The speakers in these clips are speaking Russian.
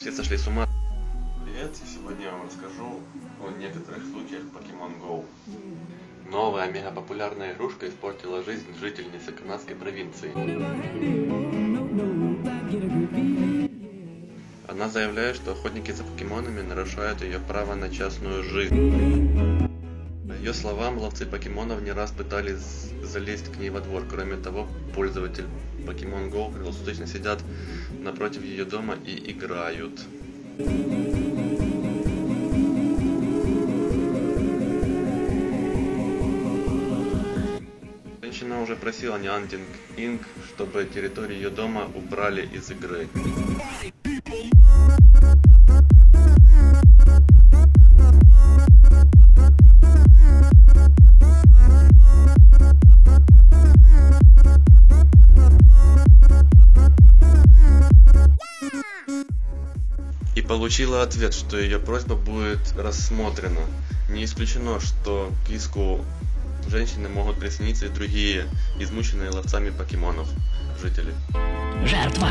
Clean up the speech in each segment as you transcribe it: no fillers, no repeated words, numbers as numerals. Все сошли с ума. Привет, и сегодня я вам расскажу о некоторых случаях Pokémon Go. Новая мегапопулярная игрушка испортила жизнь жительницы канадской провинции. Она заявляет, что охотники за покемонами нарушают ее право на частную жизнь. По ее словам, ловцы покемонов не раз пытались залезть к ней во двор. Кроме того, пользователь Pokemon Go круглосуточно сидят напротив ее дома и играют. Женщина уже просила Niantic Inc, чтобы территорию ее дома убрали из игры. И получила ответ, что ее просьба будет рассмотрена. Не исключено, что к иску женщины могут присоединиться и другие измученные ловцами покемонов жители. Жертва!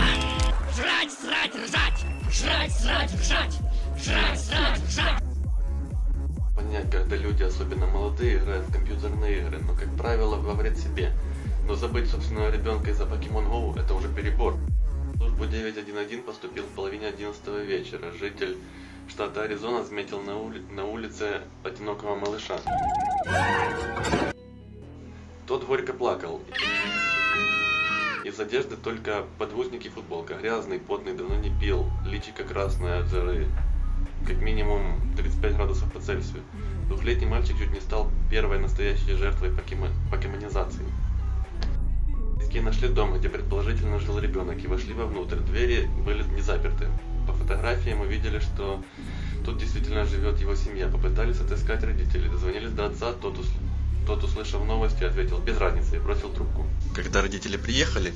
Жрать, срать, ржать! Жрать, срать, ржать! Жрать, срать, ржать! Понять, когда люди, особенно молодые, играют в компьютерные игры, но, как правило, во вред себе. Но забыть собственного ребенка из-за Pokemon Go — это уже перебор. В службу 911 поступил в половине 11 вечера. Житель штата Аризона заметил на улице одинокого малыша. Тот горько плакал. Из одежды только подвузники и футболка. Грязный, потный, давно не пил. Личико красное от жары. Как минимум 35 градусов по Цельсию. Двухлетний мальчик чуть не стал первой настоящей жертвой покемонизации. Нашли дом, где предположительно жил ребенок, и вошли вовнутрь. Двери были не заперты. По фотографиям увидели, что тут действительно живет его семья. Попытались отыскать родителей, дозвонились до отца, тот, услышав новости, ответил без разницы и бросил трубку. Когда родители приехали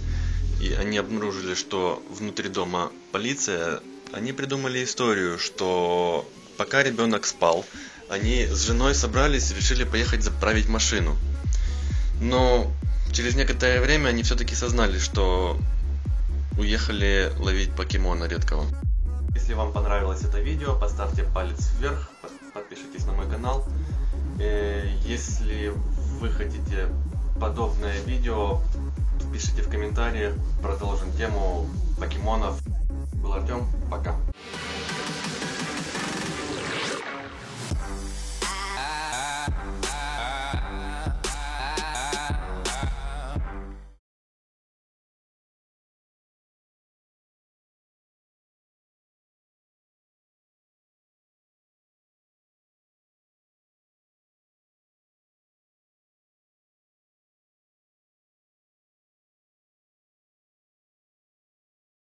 и они обнаружили, что внутри дома полиция, они придумали историю, что пока ребенок спал, они с женой собрались и решили поехать заправить машину. Но через некоторое время они все-таки сознались, что уехали ловить покемона редкого. Если вам понравилось это видео, поставьте палец вверх, подпишитесь на мой канал. Если вы хотите подобное видео, пишите в комментариях, продолжим тему покемонов. Был Артем, пока.